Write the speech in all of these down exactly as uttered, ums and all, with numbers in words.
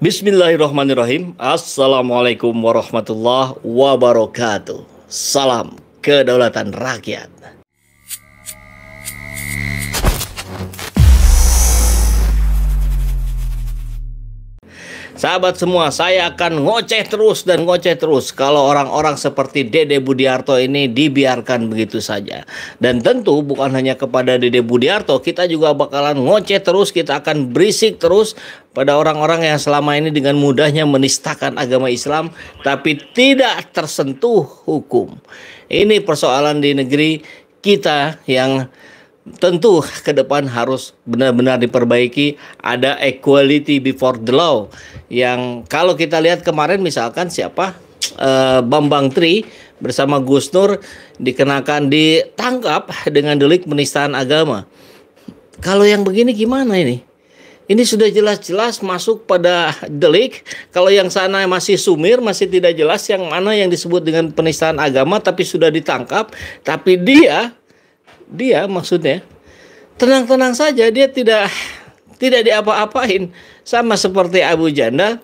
Bismillahirrahmanirrahim. Assalamualaikum warahmatullahi wabarakatuh. Salam kedaulatan rakyat. Sahabat semua, saya akan ngoceh terus dan ngoceh terus kalau orang-orang seperti Dede Budhyarto ini dibiarkan begitu saja. Dan tentu bukan hanya kepada Dede Budhyarto, kita juga bakalan ngoceh terus, kita akan berisik terus pada orang-orang yang selama ini dengan mudahnya menistakan agama Islam tapi tidak tersentuh hukum. Ini persoalan di negeri kita yang tentu ke depan harus benar-benar diperbaiki. Ada equality before the law. Yang kalau kita lihat kemarin misalkan siapa e, Bambang Tri bersama Gus Nur dikenakan, ditangkap dengan delik penistaan agama. Kalau yang begini gimana ini? Ini sudah jelas-jelas masuk pada delik. Kalau yang sana masih sumir, masih tidak jelas yang mana yang disebut dengan penistaan agama, tapi sudah ditangkap. Tapi dia Dia maksudnya tenang-tenang saja, dia tidak tidak diapa-apain, sama seperti Abu Janda,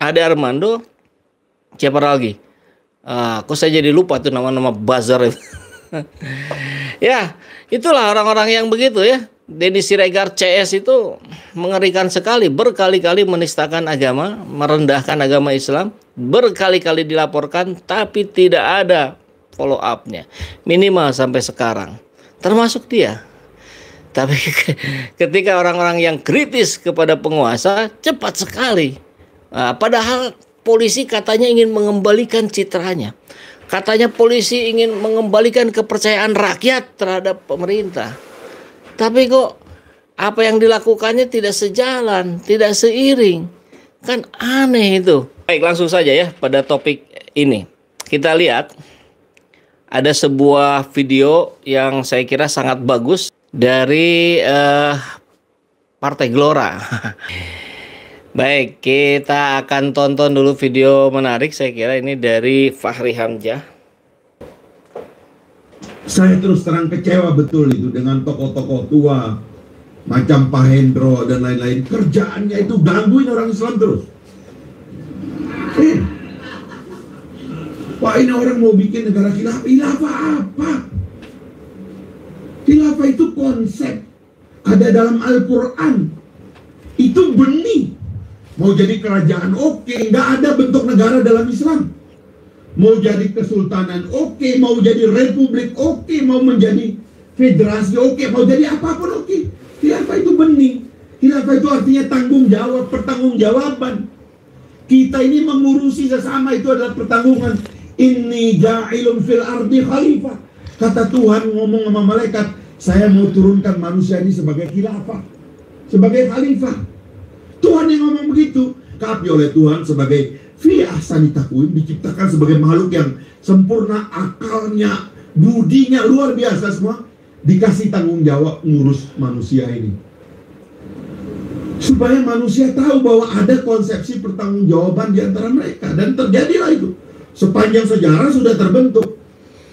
Ade Armando, siapa lagi? Uh, kok saya jadi lupa tuh nama-nama buzzer. Ya, itulah orang-orang yang begitu ya. Denny Siregar C S itu mengerikan sekali, berkali-kali menistakan agama, merendahkan agama Islam, berkali-kali dilaporkan tapi tidak ada follow up-nya. Minimal sampai sekarang. Termasuk dia. Tapi ketika orang-orang yang kritis kepada penguasa, cepat sekali. Nah, padahal polisi katanya ingin mengembalikan citranya. Katanya polisi ingin mengembalikan kepercayaan rakyat terhadap pemerintah. Tapi kok apa yang dilakukannya tidak sejalan, tidak seiring. Kan aneh itu. Baik, langsung saja ya pada topik ini. Kita lihat. Ada sebuah video yang saya kira sangat bagus dari eh, Partai Gelora. Baik, kita akan tonton dulu video menarik. Saya kira ini dari Fahri Hamzah. Saya terus terang kecewa betul itu dengan tokoh-tokoh tua macam Pak Hendro dan lain-lain. Kerjaannya itu gangguin orang Islam terus. Eh. Wah, ini orang mau bikin negara khilafah. Khilafah apa? Khilafah itu konsep. Ada dalam Al-Quran. Itu benih. Mau jadi kerajaan oke, nggak ada bentuk negara dalam Islam. Mau jadi kesultanan oke, mau jadi republik oke, mau menjadi federasi oke, mau jadi apapun oke. Khilafah itu benih. Khilafah itu artinya tanggung jawab, pertanggungjawaban. Kita ini mengurusi sesama, itu adalah pertanggungan. Inni ja'ilun fil ardi khalifah. Kata Tuhan ngomong sama malaikat, saya mau turunkan manusia ini sebagai khilafah, sebagai khalifah. Tuhan yang ngomong begitu. Tapi oleh Tuhan sebagai fi ahsani taqwim, diciptakan sebagai makhluk yang sempurna, akalnya, budinya luar biasa semua, dikasih tanggung jawab ngurus manusia ini. Supaya manusia tahu bahwa ada konsepsi pertanggungjawaban di antara mereka, dan terjadilah itu. Sepanjang sejarah sudah terbentuk.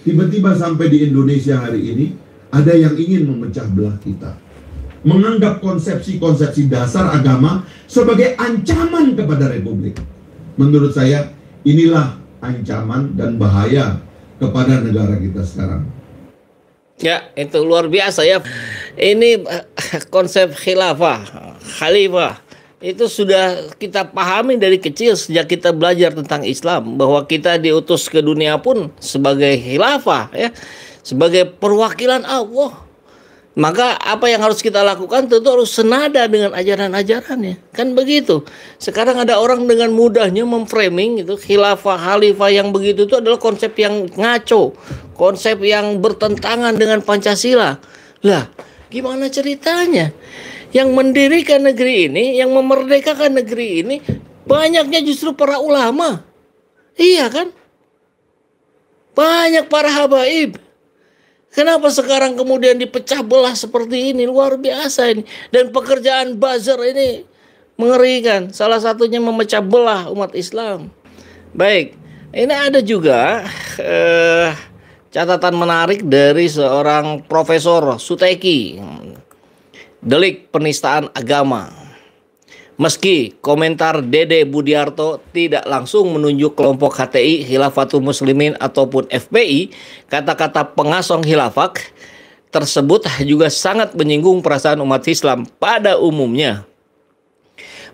Tiba-tiba sampai di Indonesia hari ini, ada yang ingin memecah belah kita. Menganggap konsepsi-konsepsi dasar agama sebagai ancaman kepada republik. Menurut saya, inilah ancaman dan bahaya kepada negara kita sekarang. Ya, itu luar biasa ya. Ini konsep khilafah, khalifah. Itu sudah kita pahami dari kecil sejak kita belajar tentang Islam, bahwa kita diutus ke dunia pun sebagai khilafah ya, sebagai perwakilan Allah. Maka apa yang harus kita lakukan tentu harus senada dengan ajaran-ajarannya. Kan begitu. Sekarang ada orang dengan mudahnya memframing itu khilafah, khalifah yang begitu itu adalah konsep yang ngaco, konsep yang bertentangan dengan Pancasila. Lah, gimana ceritanya? Yang mendirikan negeri ini, yang memerdekakan negeri ini, banyaknya justru para ulama. Iya kan? Banyak para habaib. Kenapa sekarang kemudian dipecah belah seperti ini? Luar biasa ini. Dan pekerjaan buzzer ini mengerikan. Salah satunya memecah belah umat Islam. Baik, ini ada juga eh, catatan menarik dari seorang profesor Suteki. Delik penistaan agama. Meski komentar Dede Budhyarto tidak langsung menunjuk kelompok H T I, Khilafatul Muslimin ataupun F P I, kata-kata pengasong khilafah tersebut juga sangat menyinggung perasaan umat Islam pada umumnya.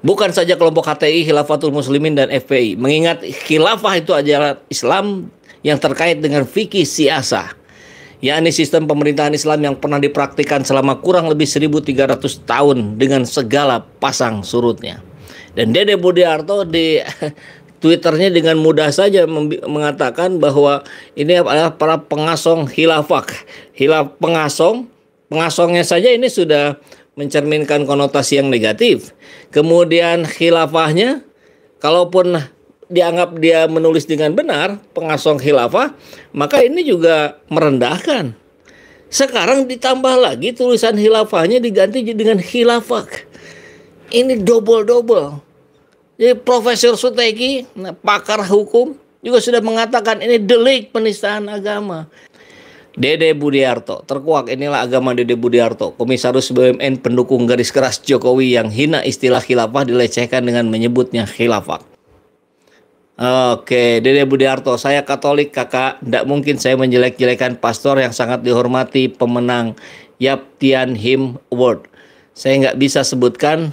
Bukan saja kelompok H T I, Khilafatul Muslimin, dan F P I, mengingat khilafah itu ajaran Islam yang terkait dengan fikih siasah, yakni sistem pemerintahan Islam yang pernah dipraktikkan selama kurang lebih seribu tiga ratus tahun dengan segala pasang surutnya. Dan Dede Budhyarto di Twitternya dengan mudah saja mengatakan bahwa ini adalah para pengasong khilafah. Khilaf pengasong, pengasongnya saja ini sudah mencerminkan konotasi yang negatif. Kemudian khilafahnya, kalaupun dianggap dia menulis dengan benar, pengasong khilafah, maka ini juga merendahkan. Sekarang ditambah lagi tulisan khilafahnya diganti dengan khilafah. Ini double-double. Jadi Profesor Suteki, pakar hukum, juga sudah mengatakan ini delik penistaan agama. Dede Budhyarto, terkuak inilah agama Dede Budhyarto, komisaris B U M N pendukung garis keras Jokowi yang hina istilah khilafah dilecehkan dengan menyebutnya khilafah. Oke, Dede Budhyarto, saya Katolik kakak, tidak mungkin saya menjelek-jelekan pastor yang sangat dihormati pemenang Yap Tian Him Award. Saya nggak bisa sebutkan,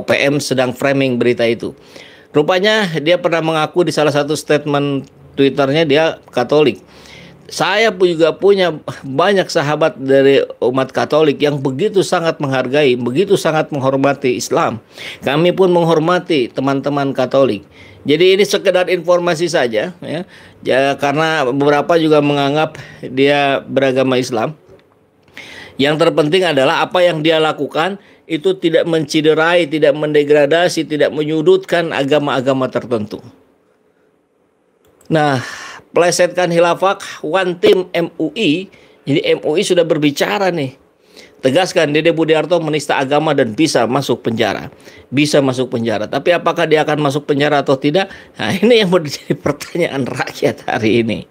O P M sedang framing berita itu. Rupanya dia pernah mengaku di salah satu statement Twitternya dia Katolik. Saya juga punya banyak sahabat dari umat Katolik yang begitu sangat menghargai, begitu sangat menghormati Islam. Kami pun menghormati teman-teman Katolik. Jadi ini sekedar informasi saja, ya. Ya, karena beberapa juga menganggap dia beragama Islam. Yang terpenting adalah apa yang dia lakukan itu tidak menciderai, tidak mendegradasi, tidak menyudutkan agama-agama tertentu. Nah, plesetkan khilafah one team M U I. Jadi M U I sudah berbicara nih. Tegaskan Dede Budhyarto menista agama dan bisa masuk penjara. Bisa masuk penjara. Tapi apakah dia akan masuk penjara atau tidak? Nah, ini yang menjadi pertanyaan rakyat hari ini.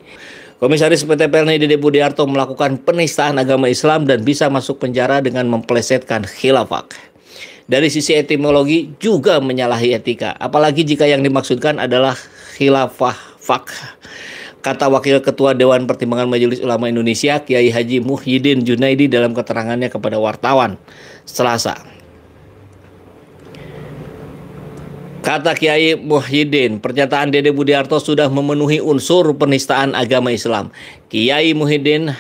Komisaris P T P L N I Dede Budhyarto melakukan penistaan agama Islam dan bisa masuk penjara dengan memplesetkan khilafah. Dari sisi etimologi juga menyalahi etika. Apalagi jika yang dimaksudkan adalah khilafah fak. Kata Wakil Ketua Dewan Pertimbangan Majelis Ulama Indonesia, Kiai Haji Muhyiddin Junaidi dalam keterangannya kepada wartawan Selasa. Kata Kiai Muhyiddin, pernyataan Dede Budhyarto sudah memenuhi unsur penistaan agama Islam. Kiai Muhyiddin,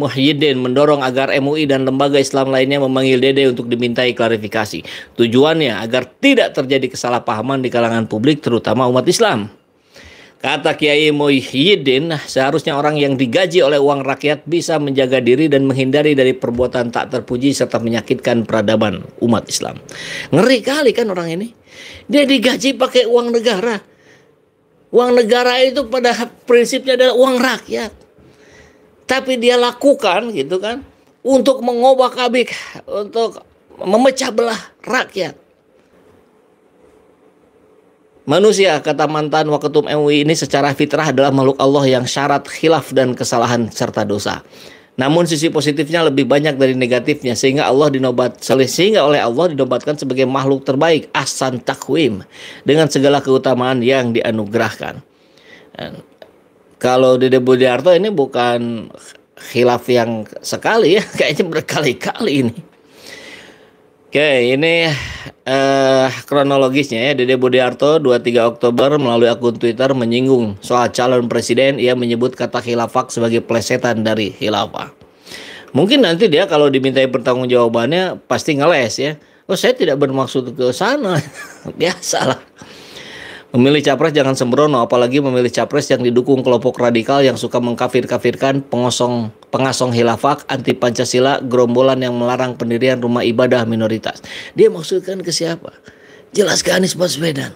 Muhyiddin mendorong agar M U I dan lembaga Islam lainnya memanggil Dede untuk dimintai klarifikasi. Tujuannya agar tidak terjadi kesalahpahaman di kalangan publik terutama umat Islam. Kata Kiai Muhyiddin, seharusnya orang yang digaji oleh uang rakyat bisa menjaga diri dan menghindari dari perbuatan tak terpuji serta menyakitkan peradaban umat Islam. Ngeri kali kan orang ini. Dia digaji pakai uang negara. Uang negara itu pada prinsipnya adalah uang rakyat. Tapi dia lakukan gitu kan untuk mengobak-abik, untuk memecah belah rakyat. Manusia, kata mantan Waketum M U I ini, secara fitrah adalah makhluk Allah yang syarat khilaf dan kesalahan serta dosa. Namun sisi positifnya lebih banyak dari negatifnya, sehingga Allah dinobat sehingga oleh Allah dinobatkan sebagai makhluk terbaik, ahsan takwim, dengan segala keutamaan yang dianugerahkan. Dan kalau Dede Budhyarto ini bukan khilaf yang sekali ya, kayaknya berkali-kali ini. Oke, ini eh, kronologisnya ya. Dede Budhyarto dua puluh tiga Oktober melalui akun Twitter menyinggung soal calon presiden. Ia menyebut kata khilafah sebagai plesetan dari khilafah. Mungkin nanti dia kalau dimintai pertanggungjawabannya pasti ngeles ya. Oh, saya tidak bermaksud ke sana. Biasalah. Memilih capres jangan sembrono, apalagi memilih capres yang didukung kelompok radikal yang suka mengkafir-kafirkan pengosong pengasong khilafah, anti Pancasila, gerombolan yang melarang pendirian rumah ibadah minoritas. Dia maksudkan ke siapa? Jelas ke Anies Baswedan.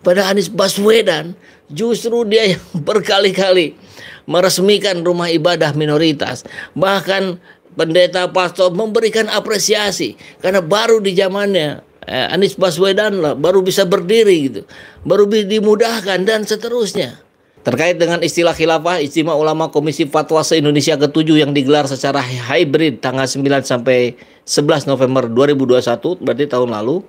Pada Anies Baswedan justru dia yang berkali-kali meresmikan rumah ibadah minoritas. Bahkan pendeta pastor memberikan apresiasi karena baru di zamannya eh, Anies Baswedan lah baru bisa berdiri gitu, baru dimudahkan dan seterusnya. Terkait dengan istilah khilafah, Ijtima Ulama Komisi Fatwa se-Indonesia ketujuh yang digelar secara hybrid tanggal sembilan sampai sebelas November dua ribu dua puluh satu, berarti tahun lalu,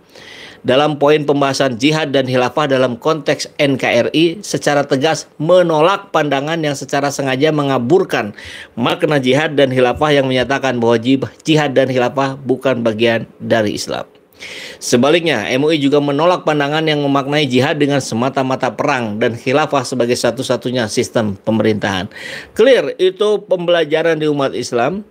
dalam poin pembahasan jihad dan khilafah dalam konteks N K R I secara tegas menolak pandangan yang secara sengaja mengaburkan makna jihad dan khilafah yang menyatakan bahwa jihad dan khilafah bukan bagian dari Islam. Sebaliknya, M U I juga menolak pandangan yang memaknai jihad dengan semata-mata perang dan khilafah sebagai satu-satunya sistem pemerintahan. Clear, itu pembelajaran di umat Islam.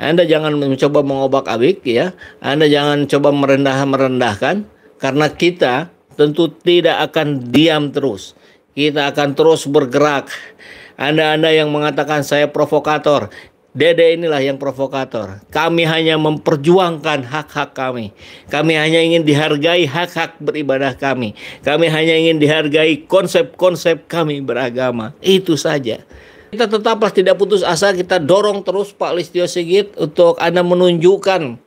Anda jangan mencoba mengobak-abik, ya. Anda jangan coba merendah-merendahkan, karena kita tentu tidak akan diam terus. Kita akan terus bergerak. Anda-anda yang mengatakan saya provokator, Dede inilah yang provokator. Kami hanya memperjuangkan hak-hak kami. Kami hanya ingin dihargai hak-hak beribadah kami. Kami hanya ingin dihargai konsep-konsep kami beragama. Itu saja. Kita tetaplah tidak putus asa. Kita dorong terus Pak Listyo Sigit untuk Anda menunjukkan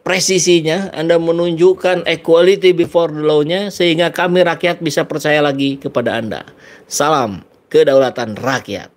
presisinya, Anda menunjukkan equality before the law-nya, sehingga kami rakyat bisa percaya lagi kepada Anda. Salam kedaulatan rakyat.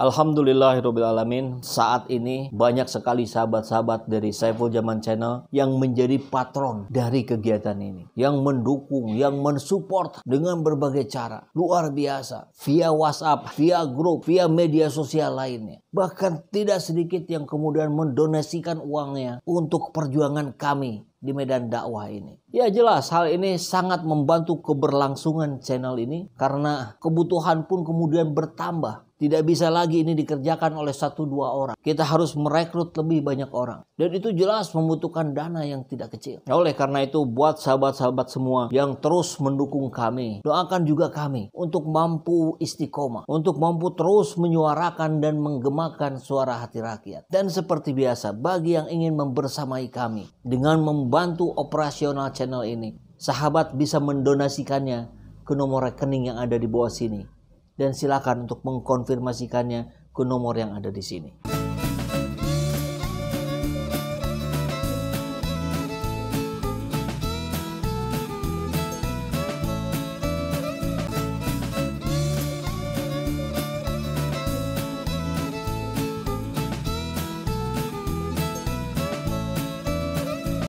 Alhamdulillahirrabbilalamin. Saat ini banyak sekali sahabat-sahabat dari Saeful Zaman Channel yang menjadi patron dari kegiatan ini, yang mendukung, yang mensupport dengan berbagai cara. Luar biasa. Via WhatsApp, via grup, via media sosial lainnya. Bahkan tidak sedikit yang kemudian mendonasikan uangnya untuk perjuangan kami di medan dakwah ini. Ya jelas hal ini sangat membantu keberlangsungan channel ini, karena kebutuhan pun kemudian bertambah. Tidak bisa lagi ini dikerjakan oleh satu dua orang. Kita harus merekrut lebih banyak orang. Dan itu jelas membutuhkan dana yang tidak kecil. Nah, oleh karena itu buat sahabat-sahabat semua yang terus mendukung kami, doakan juga kami untuk mampu istiqomah, untuk mampu terus menyuarakan dan menggemakan suara hati rakyat. Dan seperti biasa, bagi yang ingin membersamai kami dengan membantu bantu operasional channel ini, sahabat bisa mendonasikannya ke nomor rekening yang ada di bawah sini, dan silakan untuk mengkonfirmasikannya ke nomor yang ada di sini.